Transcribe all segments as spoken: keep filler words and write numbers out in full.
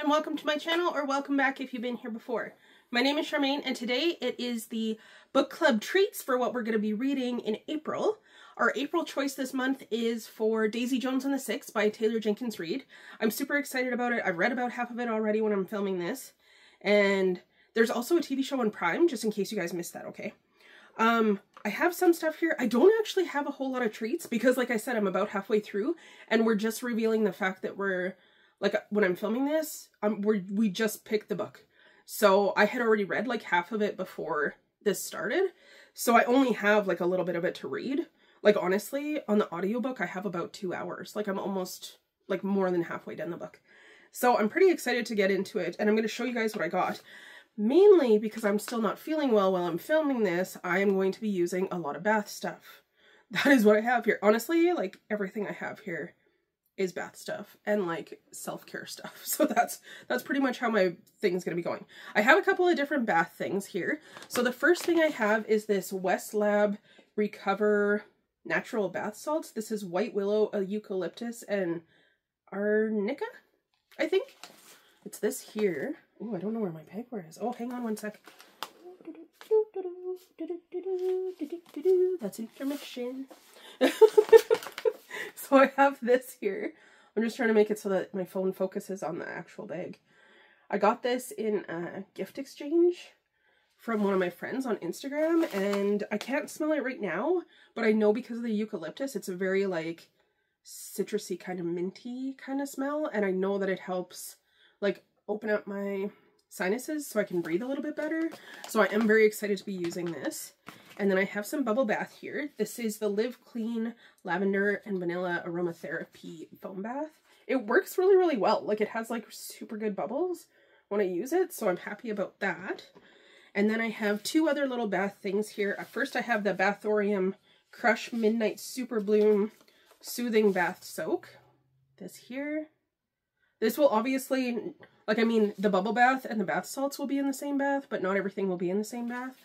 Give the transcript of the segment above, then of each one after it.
and welcome to my channel, or welcome back if you've been here before. My name is Sharmaine, and today it is the book club treats for what we're going to be reading in April. Our April choice this month is for Daisy Jones and the Six by Taylor Jenkins Reid. I'm super excited about it. I've read about half of it already when I'm filming this, and there's also a T V show on Prime, just in case you guys missed that, okay? Um, I have some stuff here. I don't actually have a whole lot of treats because, like I said, I'm about halfway through, and we're just revealing the fact that we're... Like, when I'm filming this, um, we we just picked the book. So I had already read, like, half of it before this started. So I only have, like, a little bit of it to read. Like, honestly, on the audiobook, I have about two hours. Like, I'm almost, like, more than halfway done the book. So I'm pretty excited to get into it, and I'm going to show you guys what I got. Mainly because I'm still not feeling well while I'm filming this, I am going to be using a lot of bath stuff. That is what I have here. Honestly, like, everything I have here is bath stuff and like self-care stuff. So that's that's pretty much how my thing's gonna be going. I have a couple of different bath things here. So the first thing I have is this West Lab Recover Natural Bath Salts. This is white willow, eucalyptus, and arnica, I think. It's this here. Oh, I don't know where my pegboard is. Oh, hang on one sec. That's intermission. So I have this here. I'm just trying to make it so that my phone focuses on the actual bag. I got this in a gift exchange from one of my friends on Instagram, and I can't smell it right now, but I know because of the eucalyptus, it's a very like citrusy kind of minty kind of smell, and I know that it helps like open up my sinuses so I can breathe a little bit better. So I am very excited to be using this. And then I have some bubble bath here. This is the Live Clean Lavender and Vanilla Aromatherapy Foam Bath. It works really, really well. Like, it has like super good bubbles when I use it, so I'm happy about that. And then I have two other little bath things here. At first, I have the Bathorium Crush Midnight Super Bloom Soothing Bath Soak. This here. This will obviously, like, I mean, the bubble bath and the bath salts will be in the same bath, but not everything will be in the same bath.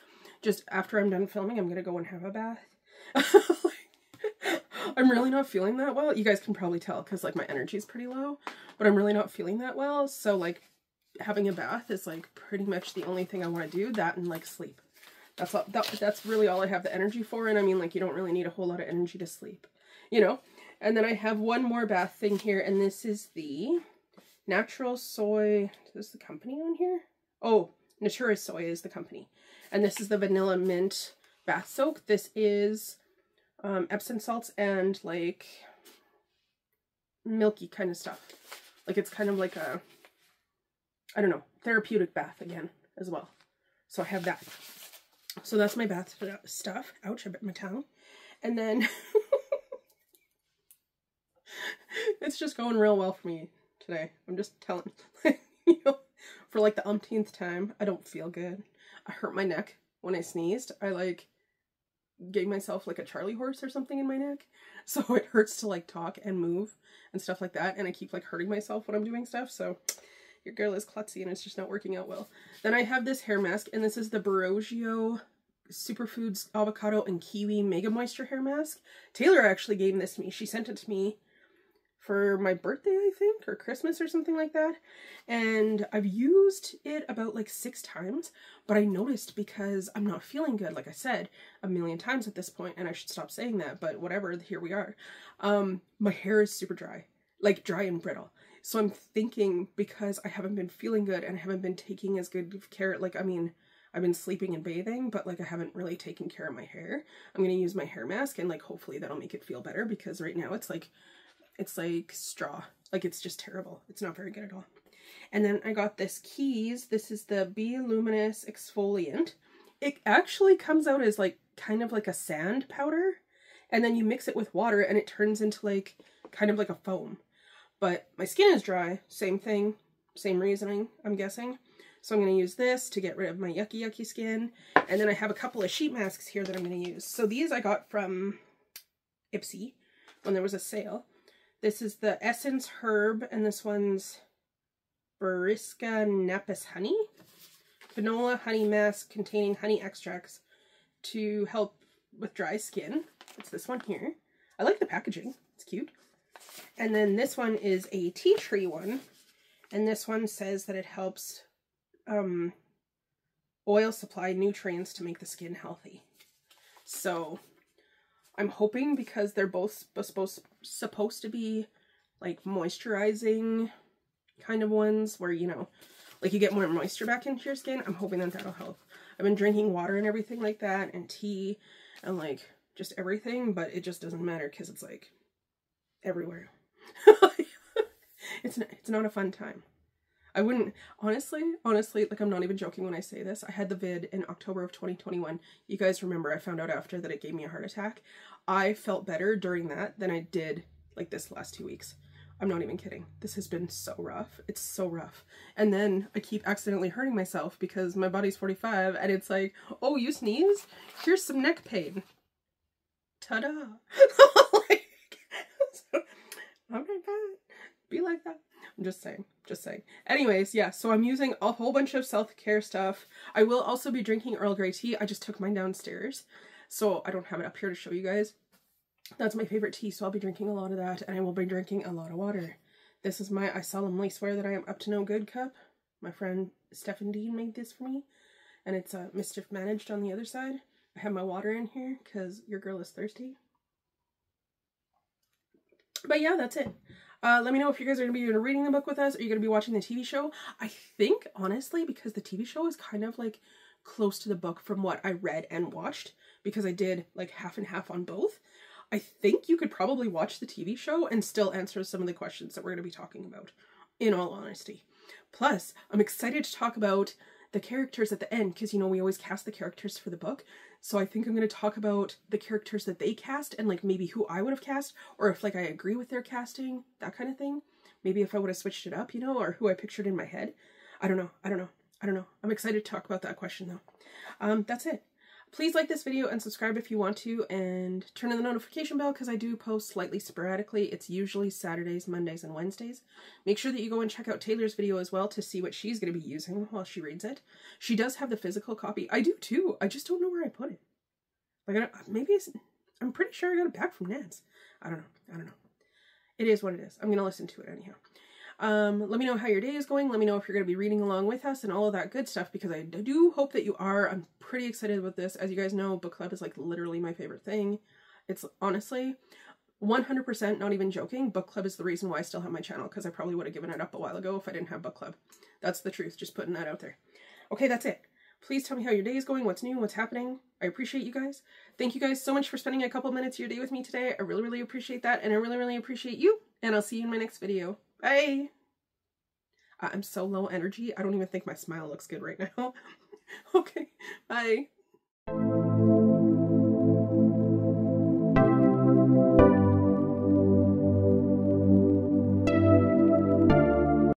Just after I'm done filming, I'm gonna go and have a bath. Like, I'm really not feeling that well. You guys can probably tell because like my energy is pretty low, but I'm really not feeling that well. So like having a bath is like pretty much the only thing I want to do. That and like sleep. That's all, that, that's really all I have the energy for. And I mean, like, you don't really need a whole lot of energy to sleep, you know? And then I have one more bath thing here, and this is the Natura Soy. Is this the company on here? Oh, Natura Soy is the company. And this is the Vanilla Mint Bath Soak. This is um, Epsom salts and like milky kind of stuff. Like, it's kind of like a, I don't know, therapeutic bath again as well. So I have that. So that's my bath stuff. Ouch, I bit my tongue. And then it's just going real well for me today. I'm just telling, like, you know, for like the umpteenth time, I don't feel good. I hurt my neck when I sneezed. I like gave myself like a Charlie horse or something in my neck. So it hurts to like talk and move and stuff like that. And I keep like hurting myself when I'm doing stuff. So your girl is klutzy and it's just not working out well. Then I have this hair mask, and this is the Baroggio Superfoods Avocado and Kiwi Mega Moisture Hair Mask. Taylor actually gave this to me. She sent it to me for my birthday, I think, or Christmas or something like that. And I've used it about like six times, but I noticed because I'm not feeling good, like I said a million times at this point, and I should stop saying that, but whatever, here we are. Um, my hair is super dry, like dry and brittle. So I'm thinking because I haven't been feeling good and I haven't been taking as good of care, like, I mean, I've been sleeping and bathing, but like I haven't really taken care of my hair. I'm gonna use my hair mask, and like hopefully that'll make it feel better, because right now it's like, it's like straw. Like, it's just terrible. It's not very good at all. And then I got this Keys. This is the Be Luminous Exfoliant. It actually comes out as like kind of like a sand powder, and then you mix it with water and it turns into like kind of like a foam. But my skin is dry. Same thing. Same reasoning, I'm guessing. So I'm going to use this to get rid of my yucky yucky skin. And then I have a couple of sheet masks here that I'm going to use. So these I got from Ipsy when there was a sale. This is the Essence Herb, and this one's Barisca Napis Honey. Vanilla honey mask containing honey extracts to help with dry skin. It's this one here. I like the packaging. It's cute. And then this one is a tea tree one, And this one says that it helps um, oil supply nutrients to make the skin healthy. So I'm hoping, because they're both supposed supposed to be like moisturizing kind of ones where, you know, like you get more moisture back into your skin, I'm hoping that that'll help. I've been drinking water and everything like that, and tea, and like just everything, but it just doesn't matter because it's like everywhere. It's not, it's not a fun time. I wouldn't, honestly, honestly, like I'm not even joking when I say this. I had the vid in October of twenty twenty-one. You guys remember I found out after that it gave me a heart attack. I felt better during that than I did like this last two weeks. I'm not even kidding. This has been so rough. It's so rough. And then I keep accidentally hurting myself because my body's forty-five and it's like, oh, you sneeze? Here's some neck pain. Ta-da. Like, so, I'm not bad. Be like that. I'm just saying, just saying. Anyways, yeah, so I'm using a whole bunch of self-care stuff. I will also be drinking Earl Grey tea. I just took mine downstairs, so I don't have it up here to show you guys. That's my favorite tea, so I'll be drinking a lot of that, and I will be drinking a lot of water. This is my I solemnly swear that I am up to no good cup. My friend Stephen Dean made this for me, and it's uh, Mischief Managed on the other side. I have my water in here because your girl is thirsty. But yeah, that's it. Uh, let me know if you guys are going to be doing reading the book with us, or you're going to be watching the T V show. I think, honestly, because the T V show is kind of like close to the book from what I read and watched, because I did like half and half on both, I think you could probably watch the T V show and still answer some of the questions that we're going to be talking about, in all honesty. Plus, I'm excited to talk about the characters at the end, because, you know, we always cast the characters for the book. So I think I'm going to talk about the characters that they cast, and like maybe who I would have cast, or if like I agree with their casting, that kind of thing. Maybe if I would have switched it up, you know, or who I pictured in my head. I don't know. I don't know. I don't know. I'm excited to talk about that question though. Um, that's it. Please like this video and subscribe if you want to, and turn on the notification bell because I do post slightly sporadically. It's usually Saturdays, Mondays, and Wednesdays. Make sure that you go and check out Taylor's video as well to see what she's going to be using while she reads it. She does have the physical copy. I do too. I just don't know where I put it. Like, I don't, maybe it's, I'm pretty sure I got it back from Nan's. I don't know. I don't know. It is what it is. I'm going to listen to it anyhow. Um, let me know how your day is going. Let me know if you're going to be reading along with us and all of that good stuff, because I do hope that you are. I'm pretty excited about this. As you guys know, book club is like literally my favorite thing. It's honestly one hundred percent not even joking. Book club is the reason why I still have my channel, because I probably would have given it up a while ago if I didn't have book club. That's the truth. Just putting that out there. Okay, that's it. Please tell me how your day is going, what's new, what's happening. I appreciate you guys. Thank you guys so much for spending a couple minutes of your day with me today. I really, really appreciate that, and I really, really appreciate you, and I'll see you in my next video. Bye! I'm so low energy, I don't even think my smile looks good right now. Okay, bye!